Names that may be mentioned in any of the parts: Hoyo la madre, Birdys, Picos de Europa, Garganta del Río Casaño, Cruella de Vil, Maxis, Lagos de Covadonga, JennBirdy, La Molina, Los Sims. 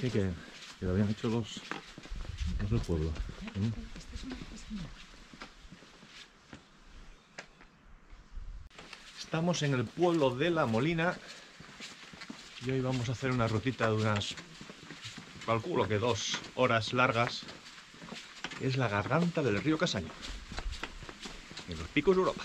Sí, que lo habían hecho dos pueblos. ¿Sí? Estamos en el pueblo de La Molina y hoy vamos a hacer una rutita de unas, calculo que 2 horas largas. Es la garganta del río Casaño, en los Picos de Europa.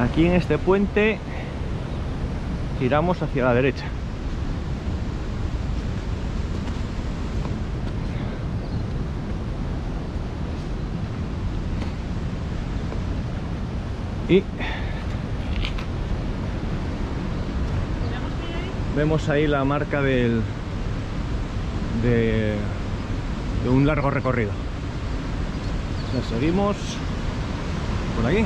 Aquí en este puente giramos hacia la derecha. Y vemos ahí la marca de un largo recorrido. La seguimos por aquí.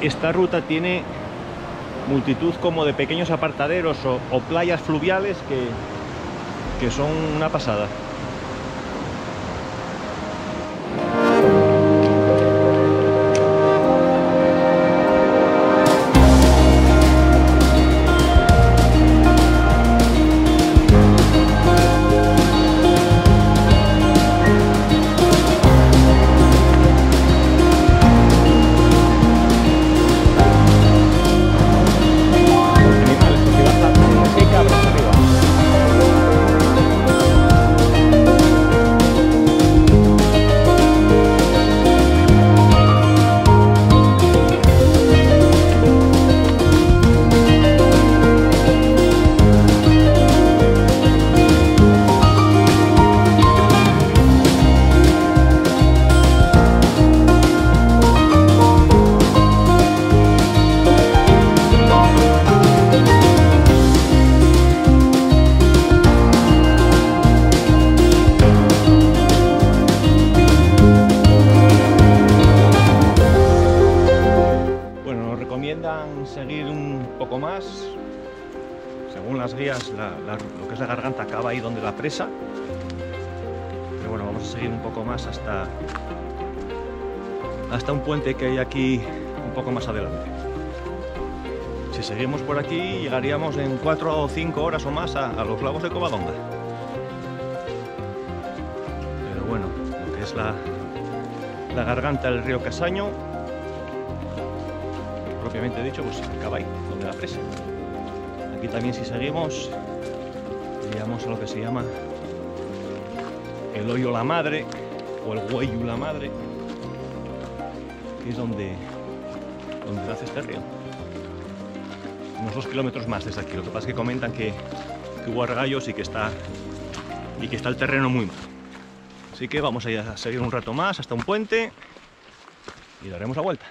Esta ruta tiene multitud como de pequeños apartaderos o playas fluviales que son una pasada. poco más. Según las guías, lo que es la garganta acaba ahí donde la presa. Pero bueno, vamos a seguir un poco más hasta un puente que hay aquí un poco más adelante. Si seguimos por aquí, llegaríamos en 4 o 5 horas o más a los lagos de Covadonga. Pero bueno, lo que es la garganta del río Casaño, propiamente dicho, pues acaba ahí, donde la presa. Aquí también, si seguimos, llegamos a lo que se llama el Hoyo la Madre o el Hoyo la Madre, que es donde nace este río. Unos 2 kilómetros más desde aquí. Lo que pasa es que comentan que hubo argallos y que está el terreno muy mal. Así que vamos a ir a seguir un rato más hasta un puente y daremos la vuelta.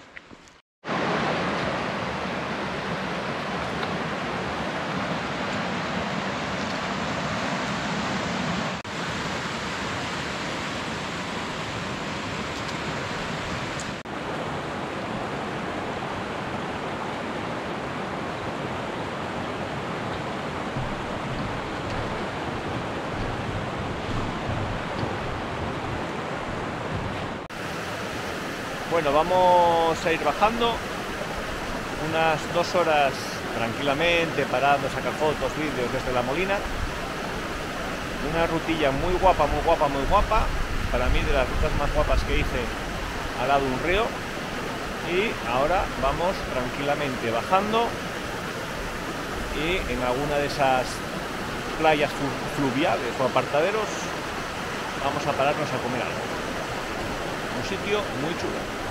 Bueno, vamos a ir bajando unas 2 horas tranquilamente, parando, sacar fotos, vídeos desde La Molina. Una rutilla muy guapa, muy guapa, muy guapa. Para mí, de las rutas más guapas que hice al lado de un río. Y ahora vamos tranquilamente bajando. Y en alguna de esas playas fluviales o apartaderos vamos a pararnos a comer algo. Un sitio muy chulo.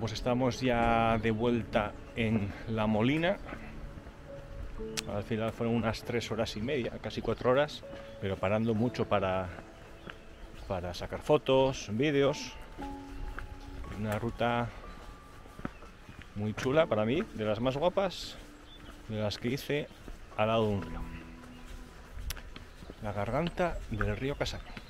Pues estamos ya de vuelta en La Molina. Al final fueron unas 3 horas y media, casi 4 horas, pero parando mucho para sacar fotos, vídeos. Una ruta muy chula para mí, de las más guapas, de las que hice al lado de un río. La garganta del río Casaño.